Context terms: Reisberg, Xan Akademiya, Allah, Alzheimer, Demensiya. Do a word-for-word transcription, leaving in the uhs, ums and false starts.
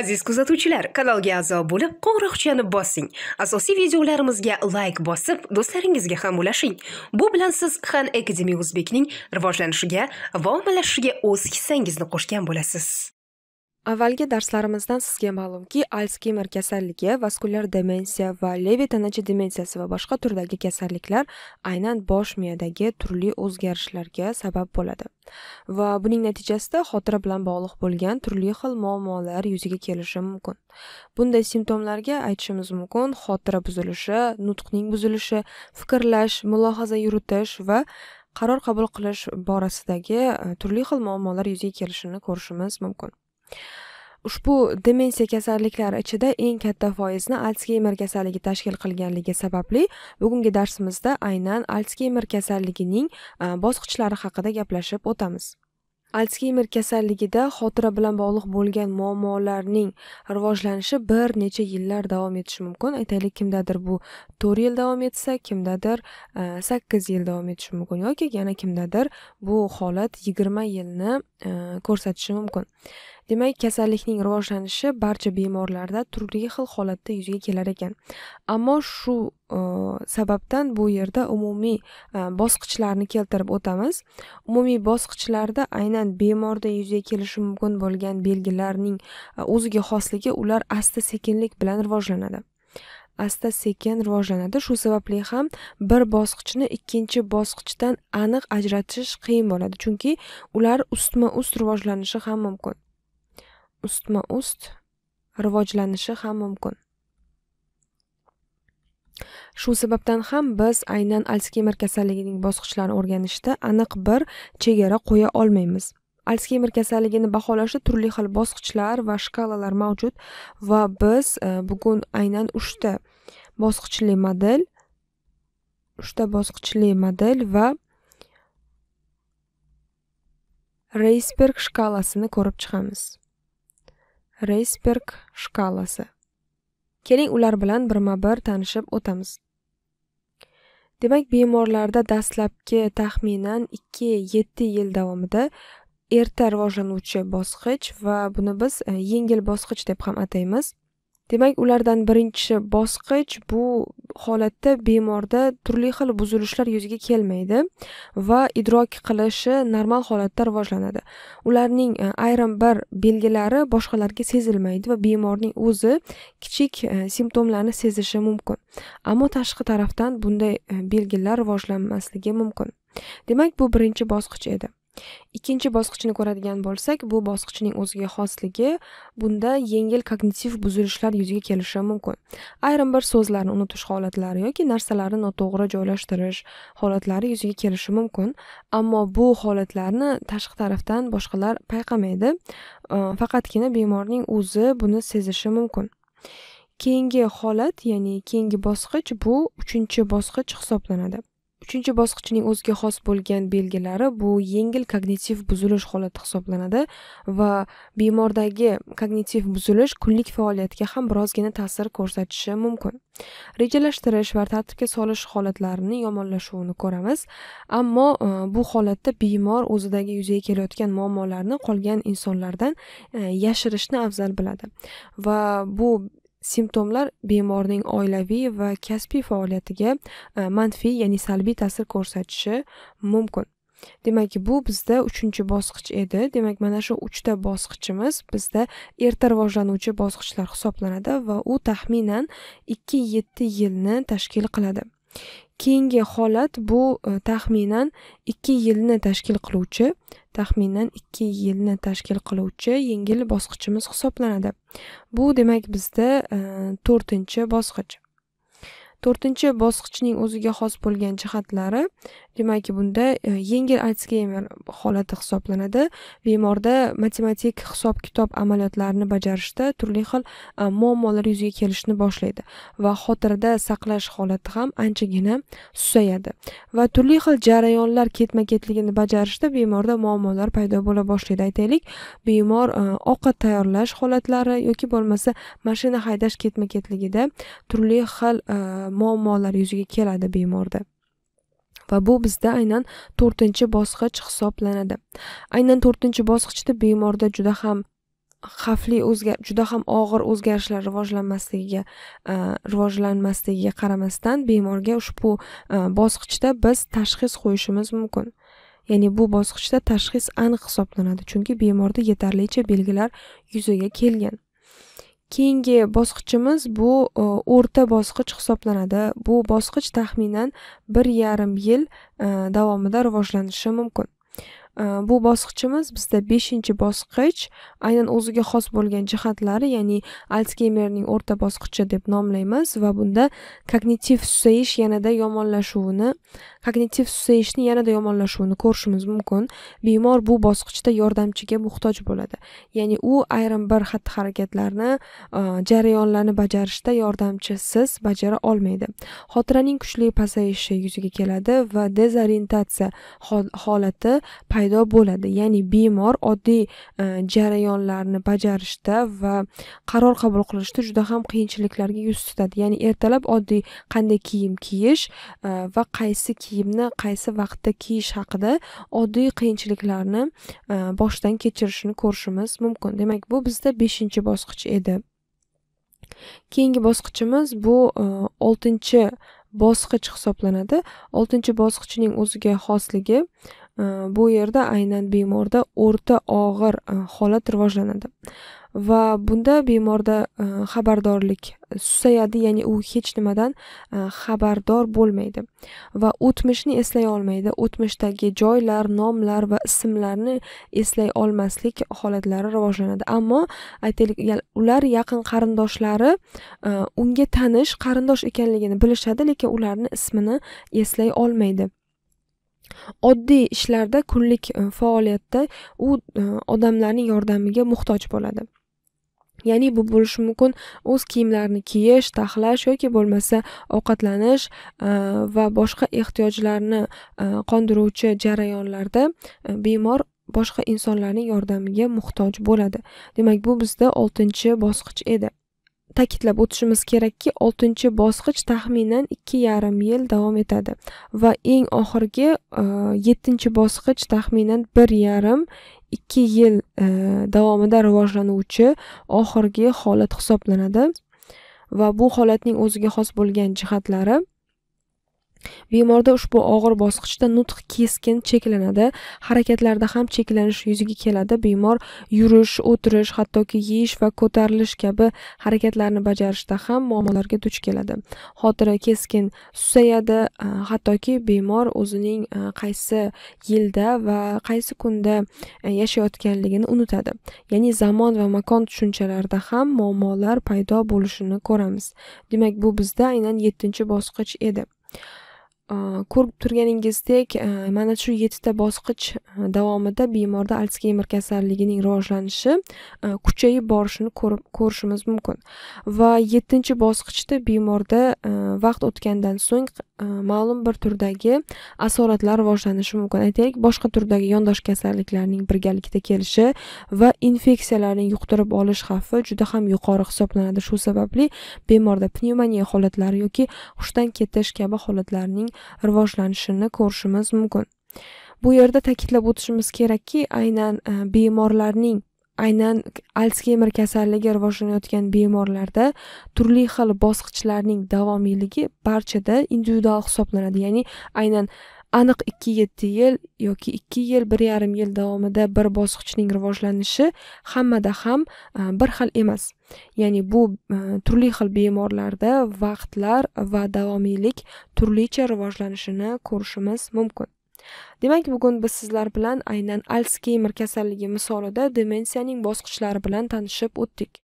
Aziz kuzatuvchilar, kanalga a'zo bo'lib, qo'ng'iroqchani bosing. Asosiy videolarimizga like bosib, do'stlaringizga ham ulashing. Bu bilan siz Xan Akademiya O'zbekning rivojlanishiga va ommalashishiga o'z hissangizni qo'shgan bo'lasiz. Avvalgi darslarimizdan sizga ma'lumki, Alzheimer kasalligi, vaskulyar demensiya va Levi tanachi demensiyasi va boshqa turdagi kasalliklar aynan bosh miyadagi turli o'zgarishlarga sabab bo'ladi. Va buning natijasida xotira bilan bog'liq bo'lgan turli xil muammolar yuzaga kelishi mumkin. Bunday simptomlarga aytishimiz mumkin xotira buzilishi, nutqning buzilishi, fikrlash, mulohaza yuritish va qaror qabul qilish borasidagi turli xil muammolar yuzaga kelishini ko'rishimiz mumkin. Ushbu demensiya kasalliklari ichida eng katta foizni Alzheimer kasalligi tashkil qilganligi sababli bugungi darsimizda aynan Alzheimer kasalligining bosqichlari haqida gaplashib o'tamiz. Alzheimer kasalligida xotira bilan bog'liq bo'lgan muammolarning rivojlanishi bir necha yillar davom etishi mumkin. Aytaylik, kimdadir bu to'rt yil davom etsa, kimdadir sakkiz yil davom etishi mumkin yoki yana kimdadir bu holat yigirma yilni ko'rsatishi mumkin. Demak, kasallikning rivojlanishi barcha bemorlarda turli xil holatda yuzaga kelar ekan. Ammo shu sababdan bu yerda umumiy bosqichlarni keltirib o'tamiz. Umumiy bosqichlarda aynan bemorda yuzaga kelishi mumkin bo'lgan belgilarning o'ziga xosligi ular asta-sekinlik bilan rivojlanadi. Asta-sekin rivojlanadi. Shu sababli ham bir bosqichni ikkinchi bosqichdan aniq ajratish qiyin bo'ladi, chunki ular ustma-ust rivojlanishi ham mumkin. Ustma-ust rivojlanishi ham mumkin. Shu sababdan ham biz aynan Alzheimer kasalligining bosqichlarini o'rganishda aniq bir chegara qo'ya olmaymiz. Alzheimer kasalligini baholashda turli xil bosqichlar va shkalalar mavjud va biz bugun aynan uchta bosqichli model, uchta bosqichli model va Reisberg shkalasini ko'rib chiqamiz. Reisberg shkalasi. Keling, ular bilan birma-bir tanishib o'tamiz. Demak, bemorlarda dastlabki taxminan ikki yetti yil davomida erta rivojlanuvchi bosqich va buni biz yengil bosqich deb ham ataymiz. Demak, ulardan birinchi bosqich bu holatda bemorda turli xil buzilishlar yuzaga kelmaydi va idrok qilishi normal holatda rivojlanadi. Ularning ayrim bir belgilari boshqalarga sezilmaydi va bemorning o'zi kichik simptomlarni sezishi mumkin. Ammo tashqi tarafdan bunday belgilar rivojlanmasligi mumkin. Demak, bu birinchi bosqich edi. Ikkinchi bosqichni ko'radigan bo'lsak, bu bosqichning o'ziga xosligi, bunda yengil kognitiv buzilishlar yuzaga kelishi mumkin. Ayrim bir so'zlarni unutish holatlari yoki narsalarni noto'g'ri joylashtirish holatlari yuzaga kelishi mumkin, ammo bu holatlarni tashqi tarafdan boshqalar payqamaydi, faqatgina bemorning o'zi buni sezishi mumkin. Keyingi holat, ya'ni keyingi bosqich bu uchinchi bosqich hisoblanadi. Uchinchi bosqichning o'ziga xos bo'lgan belgilari bu yengil kognitiv buzilish holati hisoblanadi va bemordagi kognitiv buzilish kunlik faoliyatga ham birozgina ta'sir ko'rsatishi mumkin. Rejalashtirish va tartibga solish holatlarining yomonlashuvini ko'ramiz, ammo bu holatda bemor o'zidagi yuzaga kelayotgan muammolarni qolgan insonlardan yashirishni afzal biladi va bu simptomlar bemorning oilaviy va kasbiy faoliyatiga manfiy, ya'ni salbiy ta'sir ko'rsatishi mumkin. Demak, bu bizda uchinchi bosqich edi. Demak, mana shu uchta bosqichimiz bizda erta rivojlanuvchi bosqichlar hisoblanadi va u taxminan ikki yetti yilni tashkil qiladi. Keyingi holat bu taxminan ikki yilni tashkil qiluvchi, taxminan ikki yilni tashkil qiluvchi yengil bosqichimiz hisoblanadi. Bu demak bizda to'rtinchi bosqich. to'rtinchi bosqichning o'ziga xos bo'lgan jihatlari, demak, bunda yengil Alzheimer holati hisoblanadi. Bemorda matematik hisob-kitob amaliyotlarini bajarishda turli xil muammolar yuzaga kelishni boshlaydi va xotirada saqlash holati ham anchagina susayadi va turli xil jarayonlar ketma-ketligini bajarishda bemorda muammolar paydo bo'la boshlaydi. Aytaylik, bemor ovqat tayyorlash holatlari yoki bo'lmasa mashina haydash ketma-ketligida turli xil muammolar yuzaga keladi bemorda. Va bu bizda aynan to'rtinchi bosqich hisoblanadi. Aynan to'rtinchi bosqichda bemorda juda ham xavfli o'zgar, juda ham og'ir o'zgarishlar rivojlanmasligiga, rivojlanmasligiga qaramasdan bemorga ushbu bosqichda biz tashxis qo'yishimiz mumkin. Ya'ni bu bosqichda tashxis aniq hisoblanadi, chunki bemorda yetarlicha belgilar yuzaga kelgan. Keyingi bosqichimiz bu o'rta bosqich hisoblanadi. Bu bosqich taxminan bir yarim yil davomida rivojlanishi mumkin. Bu bosqichimiz bizda beshinchi bosqich, aynan o'ziga xos bo'lgan jihatlari, ya'ni Alzheimerning o'rta bosqichi deb nomlaymiz va bunda kognitiv susayish yanada yomonlashuvini, kognitiv susayishni yanada yomonlashuvini ko'rishimiz mumkin. Bemor bu bosqichda yordamchiga muhtoj bo'ladi. Ya'ni u ayrim bir xatti-harakatlarni, jarayonlarni bajarishda yordamchisiz bajara olmaydi. Xotiraning kuchli pasayishi yuzaga keladi va dezorientatsiya holati paydo bo'ladi. Ya'ni bemor oddiy jarayonlarni bajarishda va qaror qabul qilishda juda ham qiyinchiliklarga yuz tutadi. Ya'ni ertalab oddiy qanday kiyim kiyish va qaysi kiyimni qaysi vaqtda kiyish haqida oddiy qiyinchiliklarni boshdan kechirishini ko'rishimiz mumkin. Demak, bu bizda beshinchi bosqich edi. Keyingi bosqichimiz bu oltinchi bosqich hisoblanadi. oltinchi bosqichning o'ziga xosligi, bu yerda aynan bemorda o'rta og'ir holat rivojlanadi va bunda bemorda xabardorlik susayadi, ya'ni u hech nimadan xabardor bo'lmaydi va o'tmishni eslay olmaydi. O'tmishdagi joylar, nomlar va ismlarni eslay olmaslik holatlari rivojlanadi. Ammo aytaylik, ular yaqin qarindoshlari unga tanish qarindosh ekanligini bilishadi, lekin ularni ismini eslay olmaydi. Oddiy ishlarda, kunlik faoliyatda u odamlarning yordamiga muhtoj bo'ladi. Ya'ni bu bo'lishi mumkin o'z kiyimlarini kiyish, taxlash yoki bo'lmasa ovqatlanish va boshqa ehtiyojlarni qondiruvchi jarayonlarda bemor boshqa insonlarning yordamiga muhtoj bo'ladi. Demak, bu bizda oltinchi bosqich edi. Ta'kidlab o'tishimiz kerakki, oltinchi bosqich taxminan ikki yarim yil davom etadi va eng oxirgi yettinchi bosqich taxminan bir yarim ikki yil davomida rivojlanuvchi oxirgi holat hisoblanadi va bu holatning o'ziga xos bo'lgan jihatlari, bemorda ushbu og'ir bosqichda nutq keskin cheklanadi, harakatlarda ham cheklanish yuzaga keladi. Bemor yurish, o'tirish, hattoki yeyish va ko'tarilish kabi harakatlarni bajarishda ham muammolarga duch keladi. Xotira keskin susayadi, hattoki bemor o'zining qaysi yilda va qaysi kunda yashayotganligini unutadi. Ya'ni zamon va makon tushunchalarida ham muammolar paydo bo'lishini ko'ramiz. Demak, bu bizda aynan yettinchi bosqich edi. Ko'rib turganingizdek, mana shu yettita bosqich davomida bemorda Alzheimer kasalligining rivojlanishi kuchayib borishini ko'rishimiz mumkin va yettinchi bosqichda bemorda vaqt o'tgandan so'ng ma'lum bir turdagi asoratlar rivojlanishi mumkin. Aytaylik, boshqa turdagi yondosh kasalliklarning birgalikda kelishi va infeksiyalarni yuqtirib olish xavfi juda ham yuqori hisoblanadi. Shu sababli bemorda pnevmoniya holatlari yoki hushdan ketish kabi holatlarning rivojlanishini ko'rishimiz mumkin. Bu yerda ta'kidlab o'tishimiz kerakki, aynan bemorlarning aynan Alzheimer kasalligi rivojlanayotgan bemorlarda turli xil bosqichlarning davomiyligi barchada individual hisoblanadi. Ya'ni aynan aniq ikki yetti yil yoki ikki yil, bir yarim yil davomida bir bosqichning rivojlanishi hammada ham bir xil emas. Ya'ni bu turli xil bemorlarda vaqtlar va davomiylik turlicha rivojlanishini ko'rishimiz mumkin. Demak, bugun biz sizlar bilan aynan Alzheimer kasalligi misolida demensiyaning bosqichlari bilan tanishib o'tdik.